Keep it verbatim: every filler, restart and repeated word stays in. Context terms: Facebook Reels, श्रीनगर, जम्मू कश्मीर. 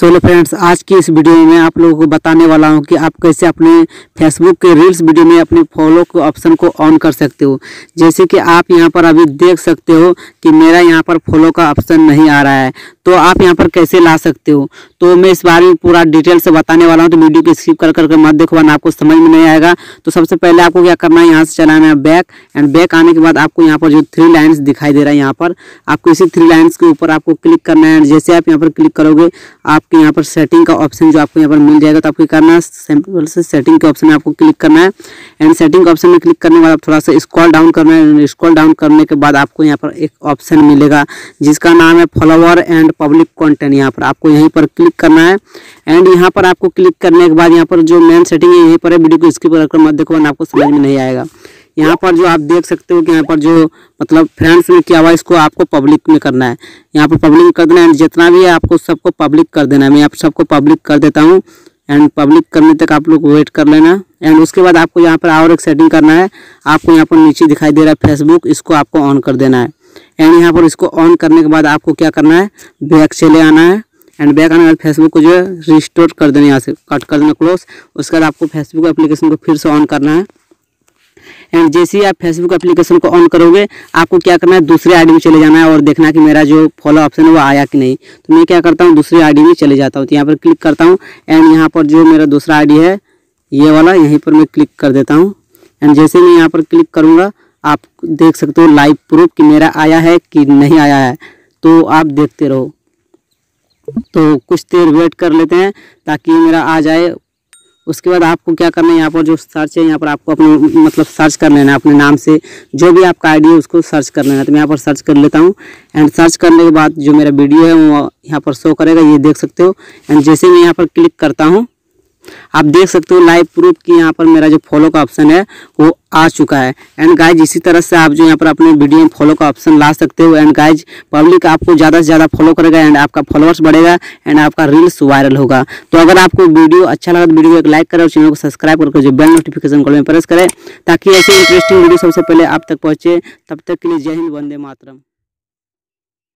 So hello friends, आज की इस वीडियो में आप लोगों को बताने वाला हूं कि आप कैसे अपने फेसबुक के रील्स वीडियो में अपने फॉलो के ऑप्शन को ऑन कर सकते हो। जैसे कि आप यहां पर अभी देख सकते हो कि मेरा यहां पर फॉलो का ऑप्शन नहीं आ रहा है, तो आप यहां पर कैसे ला सकते हो, तो मैं इस बारे में पूरा डिटेल से बताने वाला हूँ। तो वीडियो को स्किप कर करके मत देखो, वरना आपको समझ में नहीं आएगा। तो सबसे पहले आपको क्या करना है, यहाँ से चलाना है बैक, एंड बैक आने के बाद आपको यहाँ पर जो थ्री लाइन्स दिखाई दे रहा है, यहाँ पर आपको इसी थ्री लाइन्स के ऊपर आपको क्लिक करना है। जैसे आप यहाँ पर क्लिक करोगे, आपके यहाँ पर सेटिंग का ऑप्शन जो आपको यहाँ पर मिल जाएगा, तो आपको करना है सिंपल से सेटिंग के ऑप्शन में आपको क्लिक करना है। एंड सेटिंग के ऑप्शन में क्लिक करने के बाद आप थोड़ा सा स्क्रॉल डाउन करना है। स्क्रॉल डाउन करने के बाद आपको यहाँ पर एक ऑप्शन मिलेगा जिसका नाम है फॉलोअर एंड पब्लिक कंटेंट। यहाँ पर आपको यहीं पर क्लिक करना है। एंड यहाँ पर आपको क्लिक करने के बाद यहाँ पर जो मेन सेटिंग है यहीं पर है। वीडियो को स्किप करके मत देखो, वरना आपको समझ में नहीं आएगा। यहाँ पर जो आप देख सकते हो कि यहाँ पर जो मतलब फ्रेंड्स में किया हुआ, इसको आपको पब्लिक में करना है। यहाँ पर पब्लिक कर देना है, जितना भी है आपको सबको पब्लिक कर देना है। मैं आप सबको पब्लिक कर देता हूँ। एंड पब्लिक करने तक आप लोग वेट कर लेना। एंड उसके बाद आपको यहाँ पर और एक सेटिंग करना है। आपको यहाँ पर नीचे दिखाई दे रहा है फेसबुक, इसको आपको ऑन कर देना है। एंड यहाँ पर इसको ऑन करने के बाद आपको क्या करना है, बैक चले आना है। एंड बैक आने के बाद फेसबुक को जो है रिस्टोर कर देना, यहाँ से कट कर देना क्लोज। उसके बाद आपको फेसबुक एप्लीकेशन को फिर से ऑन करना है। एंड जैसे ही आप फेसबुक एप्लीकेशन को ऑन करोगे, आपको क्या करना है, दूसरे आईडी में चले जाना है और देखना कि मेरा जो फॉलो ऑप्शन है वो आया कि नहीं। तो मैं क्या करता हूँ, दूसरे आईडी में चले जाता हूँ। तो यहाँ पर क्लिक करता हूँ। एंड यहाँ पर जो मेरा दूसरा आईडी है ये वाला, यहीं पर मैं क्लिक कर देता हूँ। एंड जैसे मैं यहाँ पर क्लिक करूँगा, आप देख सकते हो लाइव प्रूफ कि मेरा आया है कि नहीं आया है। तो आप देखते रहो। तो कुछ देर वेट कर लेते हैं ताकि मेरा आ जाए। उसके बाद आपको क्या करना है, यहाँ पर जो सर्च है यहाँ पर आपको अपने मतलब सर्च कर लेना है, अपने नाम से जो भी आपका आईडी है उसको सर्च कर लेना है। तो मैं यहाँ पर सर्च कर लेता हूँ। एंड सर्च करने के बाद जो मेरा वीडियो है वो यहाँ पर शो करेगा, ये देख सकते हो। एंड जैसे मैं यहाँ पर क्लिक करता हूँ, आप देख सकते हो लाइव प्रूफ कि यहाँ पर मेरा जो फॉलो का ऑप्शन है वो आ चुका है। एंड गाइज, इसी तरह से आप जो यहाँ पर अपने वीडियो में फॉलो का ऑप्शन ला सकते हो। एंड गाइज, पब्लिक आपको ज़्यादा से ज़्यादा फॉलो करेगा, एंड आपका फॉलोअर्स बढ़ेगा, एंड आपका रील्स वायरल होगा। तो अगर आपको वीडियो अच्छा लगा तो वीडियो को एक लाइक करें और चैनल को सब्सक्राइब करके जो बेल नोटिफिकेशन कॉल में प्रेस करें ताकि ऐसे इंटरेस्टिंग वीडियो सबसे पहले आप तक पहुँचे। तब तक के लिए जय हिंद, वंदे मातरम।